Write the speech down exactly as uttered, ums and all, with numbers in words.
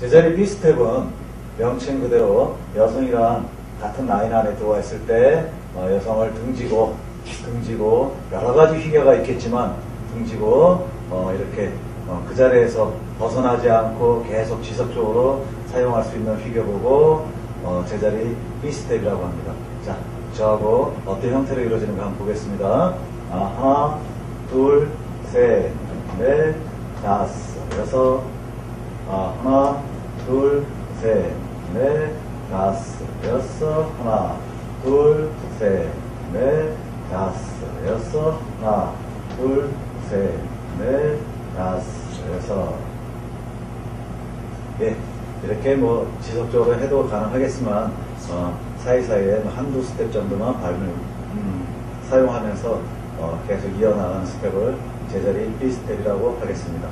제자리 B스텝은 명칭 그대로 여성이랑 같은 라인 안에 들어와 있을 때 여성을 등지고 등지고 여러 가지 휘겨가 있겠지만 등지고 이렇게 그 자리에서 벗어나지 않고 계속 지속적으로 사용할 수 있는 휘겨보고 제자리 B스텝이라고 합니다. 자, 저하고 어떤 형태로 이루어지는가 한번 보겠습니다. 하나, 둘, 셋, 넷, 다섯, 여섯, 하나, 둘, 셋, 넷, 다섯, 여섯, 하나, 둘, 셋, 넷, 다섯, 여섯, 하나, 둘, 셋, 넷, 다섯, 여섯. 예, 이렇게 뭐 지속적으로 해도 가능하겠지만 어, 사이사이에 한두 스텝 정도만 발을 음, 사용하면서 어, 계속 이어나가는 스텝을 제자리 B스텝이라고 하겠습니다.